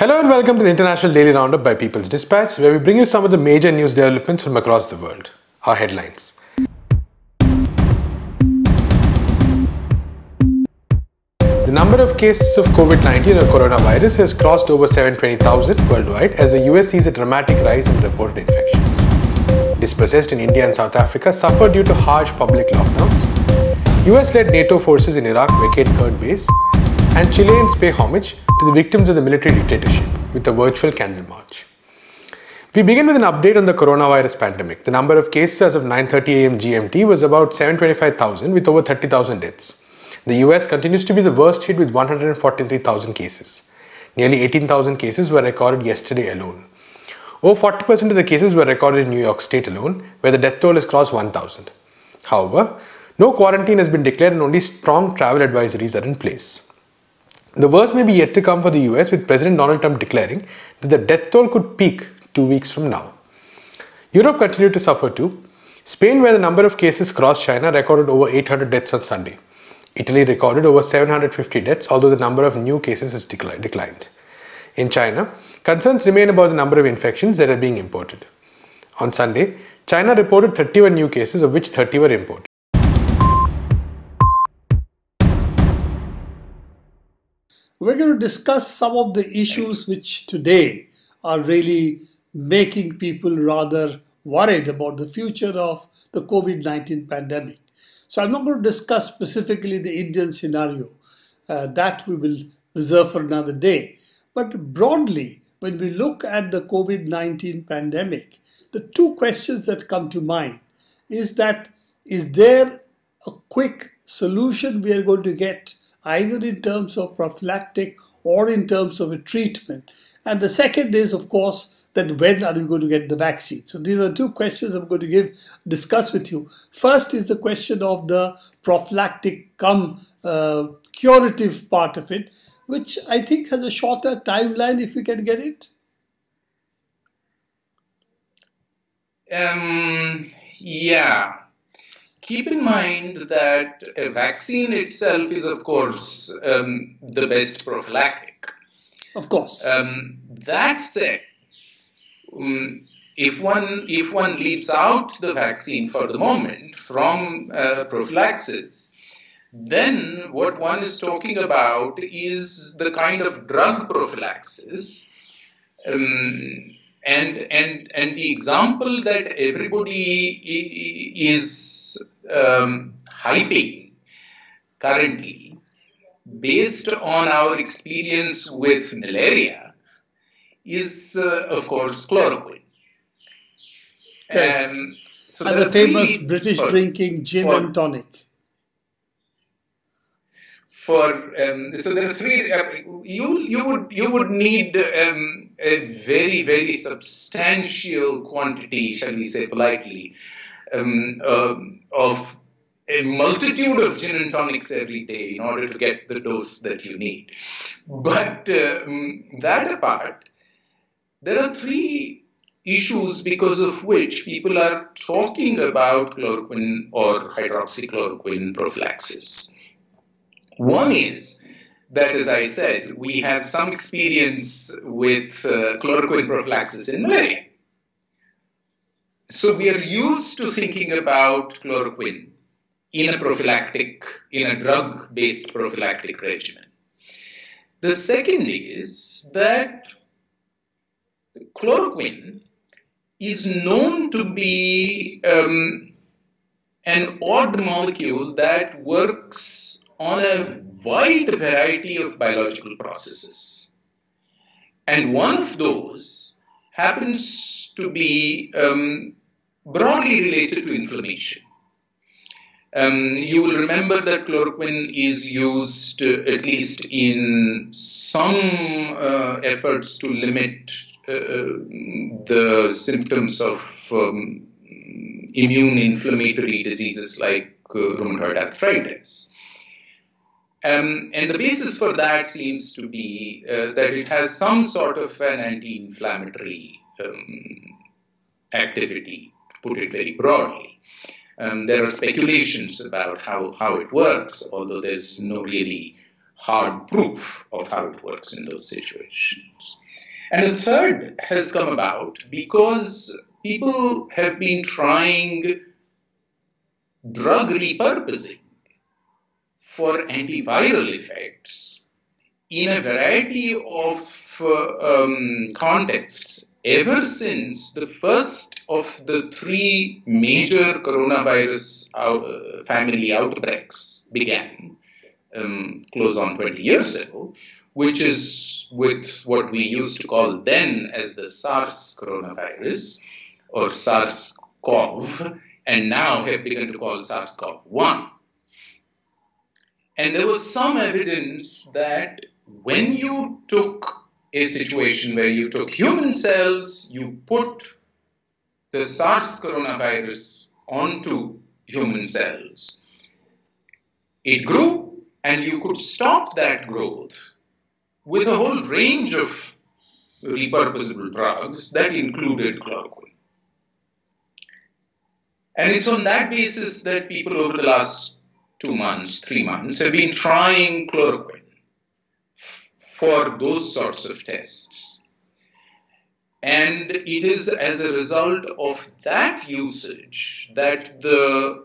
Hello and welcome to the International Daily Roundup by People's Dispatch, where we bring you some of the major news developments from across the world. Our headlines. The number of cases of COVID-19 or coronavirus has crossed over 720,000 worldwide as the US sees a dramatic rise in reported infections. Dispossessed in India and South Africa suffer due to harsh public lockdowns. US-led NATO forces in Iraq vacate third base. And Chileans pay homage to the victims of the military dictatorship with a virtual candle march. We begin with an update on the coronavirus pandemic. The number of cases as of 9:30 a.m. GMT was about 725,000 with over 30,000 deaths. The US continues to be the worst hit with 143,000 cases. Nearly 18,000 cases were recorded yesterday alone. Over 40% of the cases were recorded in New York State alone, where the death toll has crossed 1,000. However, no quarantine has been declared and only strong travel advisories are in place. The worst may be yet to come for the US, with President Donald Trump declaring that the death toll could peak 2 weeks from now. Europe continued to suffer too. Spain, where the number of cases crossed China, recorded over 800 deaths on Sunday. Italy recorded over 750 deaths, although the number of new cases has declined. In China, concerns remain about the number of infections that are being imported. On Sunday, China reported 31 new cases, of which 30 were imported. We're going to discuss some of the issues which today are really making people rather worried about the future of the COVID-19 pandemic. So I'm not going to discuss specifically the Indian scenario. That we will reserve for another day. But broadly, when we look at the COVID-19 pandemic, the two questions that come to mind is that, is there a quick solution we are going to get, either in terms of prophylactic or in terms of a treatment? And the second is, of course, that when are we going to get the vaccine? So these are two questions I'm going to discuss with you. First is the question of the prophylactic cum curative part of it, which I think has a shorter timeline if we can get it. Yeah. Keep in mind that a vaccine itself is, of course, the best prophylactic. Of course. That said, if one leaves out the vaccine for the moment from prophylaxis, then what one is talking about is the kind of drug prophylaxis. And the example that everybody is hyping currently, based on our experience with malaria, is of course chloroquine. Okay. So and the famous British drinking gin and tonic. So there are three. You would need a very, very substantial quantity, shall we say politely, of a multitude of gin and tonics every day in order to get the dose that you need. But that apart, there are three issues because of which people are talking about chloroquine or hydroxychloroquine prophylaxis. One is that, as I said, we have some experience with chloroquine prophylaxis in malaria. So we are used to thinking about chloroquine in a prophylactic, in a drug-based prophylactic regimen. The second is that chloroquine is known to be an odd molecule that works on a wide variety of biological processes. And one of those happens to be broadly related to inflammation. You will remember that chloroquine is used at least in some efforts to limit the symptoms of immune inflammatory diseases like rheumatoid arthritis. And the basis for that seems to be that it has some sort of an anti-inflammatory activity, to put it very broadly. There are speculations about how it works, although there's no really hard proof of how it works in those situations. And the third has come about because people have been trying drug repurposing for antiviral effects in a variety of contexts ever since the first of the three major coronavirus family outbreaks began, close on 20 years ago, which is with what we used to call then as the SARS coronavirus or SARS-CoV, and now have begun to call SARS-CoV-1. And there was some evidence that when you took a situation where you took human cells, you put the SARS coronavirus onto human cells, it grew, and you could stop that growth with a whole range of repurposable drugs that included chloroquine. And it's on that basis that people over the last 2 months, 3 months, have been trying chloroquine for those sorts of tests. And it is as a result of that usage that the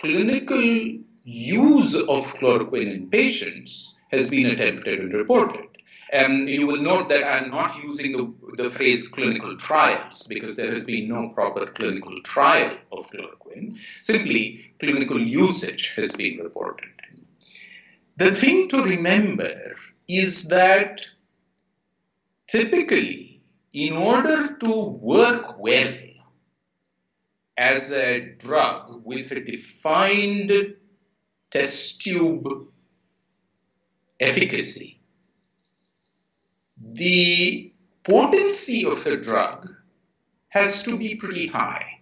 clinical use of chloroquine in patients has been attempted and reported. And you will note that I'm not using the phrase clinical trials because there has been no proper clinical trial of chloroquine. Simply, clinical usage has been reported. The thing to remember is that typically, in order to work well as a drug with a defined test tube efficacy, the potency of the drug has to be pretty high.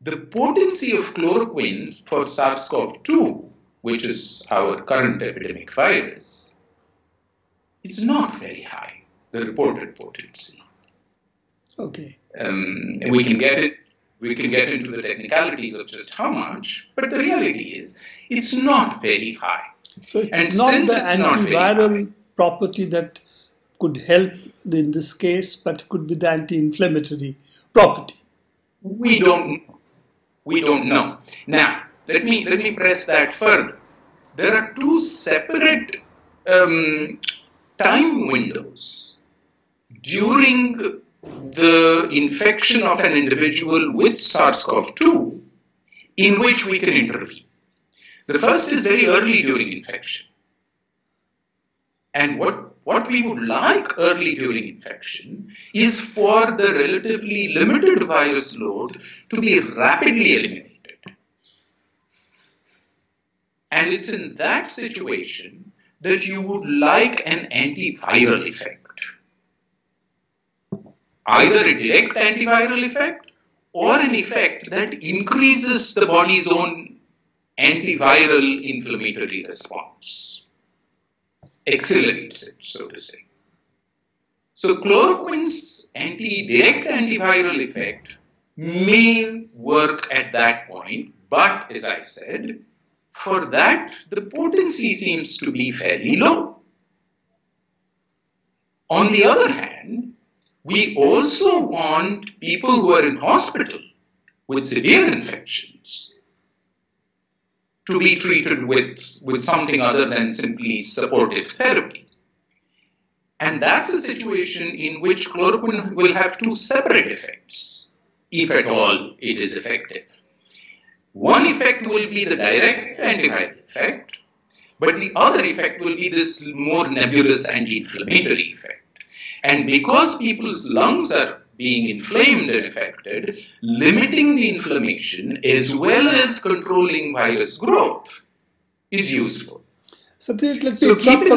The potency of chloroquine for SARS-CoV-2, which is our current epidemic virus, is not very high, the reported potency. Okay. We can get into the technicalities of just how much, but the reality is it's not very high. So it's not the antiviral property that could help in this case, but could be the anti-inflammatory property. We don't know. Now, let me press that further. There are two separate time windows during the infection of an individual with SARS-CoV-2 in which we can intervene. The first is very early during infection. And what we would like early during infection is for the relatively limited virus load to be rapidly eliminated. And it's in that situation that you would like an antiviral effect. Either a direct antiviral effect or an effect that increases the body's own antiviral inflammatory response, accelerates it, so to say. So chloroquine's direct antiviral effect may work at that point, but as I said, for that the potency seems to be fairly low. On the other hand, we also want people who are in hospital with severe infections to be treated with something other than simply supportive therapy. And that's a situation in which chloroquine will have two separate effects, if at all it is effective. One effect will be the direct antiviral effect, but the other effect will be this more nebulous anti-inflammatory effect. And because people's lungs are being inflamed and affected, limiting the inflammation as well as controlling virus growth is useful. Satyajit, let me interrupt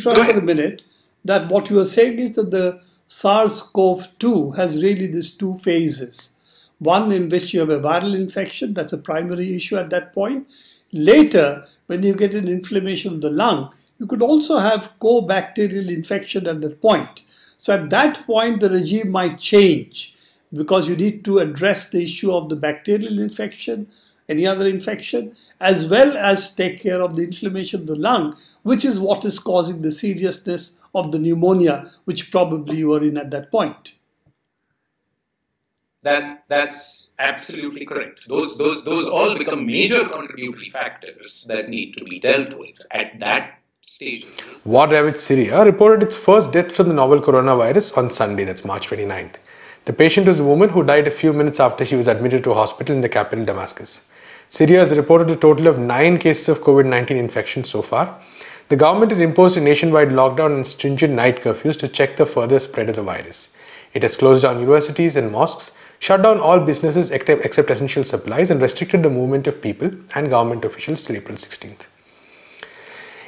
for a minute. That what you are saying is that the SARS-CoV-2 has really these two phases. One in which you have a viral infection, that's a primary issue at that point. Later, when you get an inflammation of the lung, you could also have co-bacterial infection at that point. So at that point, the regime might change because you need to address the issue of the bacterial infection any other infection, as well as take care of the inflammation of the lung, which is what is causing the seriousness of the pneumonia, which probably you were in at that point. That's absolutely correct. Those all become major contributory factors that need to be dealt with at that stage. War-ravaged Syria reported its first death from the novel coronavirus on Sunday, that's March 29th. The patient was a woman who died a few minutes after she was admitted to a hospital in the capital Damascus. Syria has reported a total of 9 cases of COVID-19 infection so far. The government has imposed a nationwide lockdown and stringent night curfews to check the further spread of the virus. It has closed down universities and mosques, shut down all businesses except essential supplies, and restricted the movement of people and government officials till April 16th.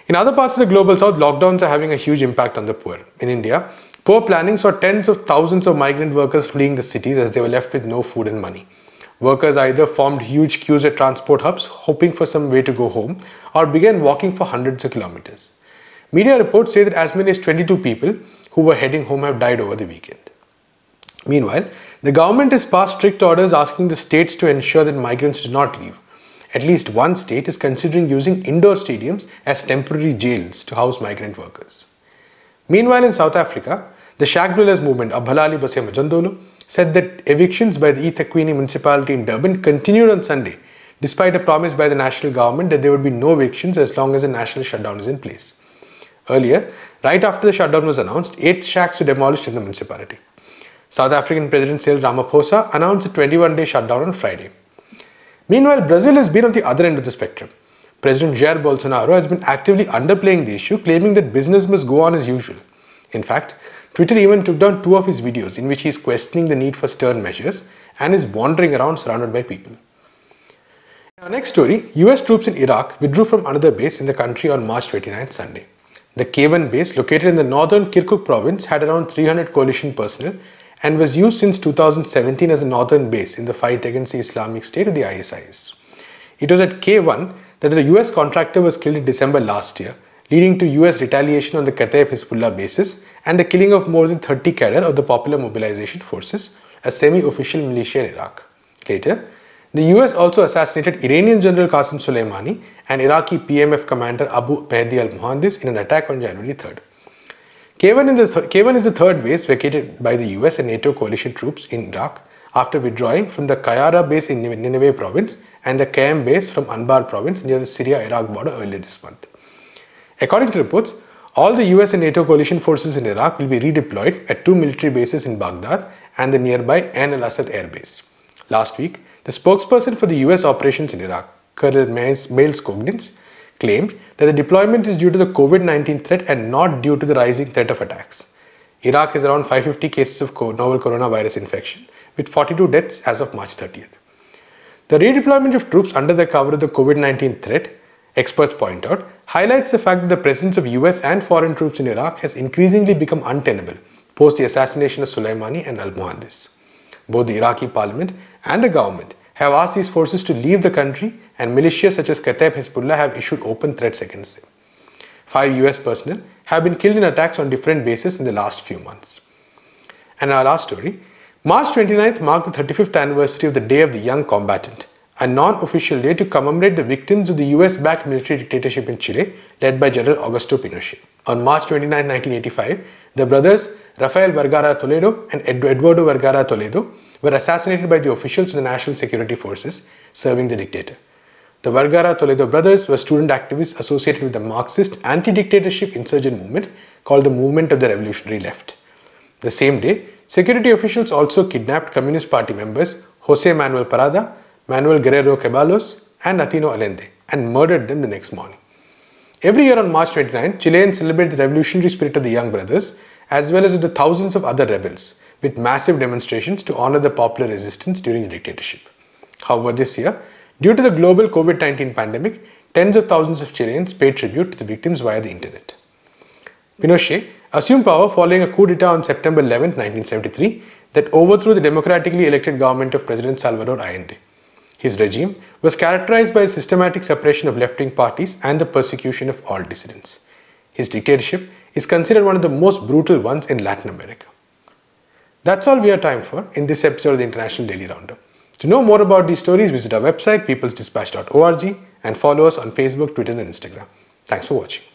In other parts of the global south, lockdowns are having a huge impact on the poor. In India, poor planning saw tens of thousands of migrant workers fleeing the cities as they were left with no food and money. Workers either formed huge queues at transport hubs, hoping for some way to go home, or began walking for hundreds of kilometers. Media reports say that as many as 22 people who were heading home have died over the weekend. Meanwhile, the government has passed strict orders asking the states to ensure that migrants do not leave. At least one state is considering using indoor stadiums as temporary jails to house migrant workers. Meanwhile, in South Africa, the shack dwellers movement Abahlali baseMjondolo said that evictions by the eThekwini municipality in Durban continued on Sunday, despite a promise by the national government that there would be no evictions as long as the national shutdown is in place. Earlier, right after the shutdown was announced, 8 shacks were demolished in the municipality. South African President Cyril Ramaphosa announced a 21-day shutdown on Friday. Meanwhile, Brazil has been on the other end of the spectrum. President Jair Bolsonaro has been actively underplaying the issue, claiming that business must go on as usual. In fact, Twitter even took down 2 of his videos in which he is questioning the need for stern measures and is wandering around surrounded by people. In our next story, US troops in Iraq withdrew from another base in the country on March 29th, Sunday. The K1 base, located in the northern Kirkuk province, had around 300 coalition personnel and was used since 2017 as a northern base in the fight against the Islamic State or the ISIS. It was at K1 that the US contractor was killed in December last year, leading to US retaliation on the Kata'ib Hezbollah bases and the killing of more than 30 cadre of the Popular Mobilization Forces, a semi-official militia in Iraq. Later, the US also assassinated Iranian General Qasem Soleimani and Iraqi PMF commander Abu Mahdi al-Muhandis in an attack on January 3rd. K1 is the third base vacated by the US and NATO coalition troops in Iraq after withdrawing from the Kayara base in Nineveh province and the KM base from Anbar province near the Syria-Iraq border earlier this month. According to reports, all the US and NATO coalition forces in Iraq will be redeployed at 2 military bases in Baghdad and the nearby Ain al-Assad air base. Last week, the spokesperson for the US operations in Iraq, Colonel Males Kognins, claimed that the deployment is due to the COVID-19 threat and not due to the rising threat of attacks. Iraq has around 550 cases of novel coronavirus infection, with 42 deaths as of March 30th. The redeployment of troops under the cover of the COVID-19 threat, experts point out, highlights the fact that the presence of US and foreign troops in Iraq has increasingly become untenable post the assassination of Soleimani and al-Muhandis. Both the Iraqi parliament and the government have asked these forces to leave the country, and militias such as Kata'ib Hezbollah have issued open threats against them. 5 US personnel have been killed in attacks on different bases in the last few months. And our last story, March 29th marked the 35th anniversary of the Day of the Young Combatant, a non-official day to commemorate the victims of the US-backed military dictatorship in Chile, led by General Augusto Pinochet. On March 29, 1985, the brothers Rafael Vergara Toledo and Eduardo Vergara Toledo were assassinated by the officials of the National Security Forces serving the dictator. The Vergara Toledo brothers were student activists associated with the Marxist anti-dictatorship insurgent movement called the Movement of the Revolutionary Left. The same day, security officials also kidnapped Communist Party members Jose Manuel Parada, Manuel Guerrero Caballos and Atino Allende and murdered them the next morning. Every year on March 29, Chileans celebrate the revolutionary spirit of the young brothers as well as of the thousands of other rebels, with massive demonstrations to honor the popular resistance during the dictatorship. However, this year, due to the global COVID-19 pandemic, tens of thousands of Chileans paid tribute to the victims via the internet. Pinochet assumed power following a coup d'etat on September 11, 1973, that overthrew the democratically elected government of President Salvador Allende. His regime was characterized by a systematic suppression of left-wing parties and the persecution of all dissidents. His dictatorship is considered one of the most brutal ones in Latin America. That's all we have time for in this episode of the International Daily Roundup. To know more about these stories, visit our website peoplesdispatch.org and follow us on Facebook, Twitter and Instagram. Thanks for watching.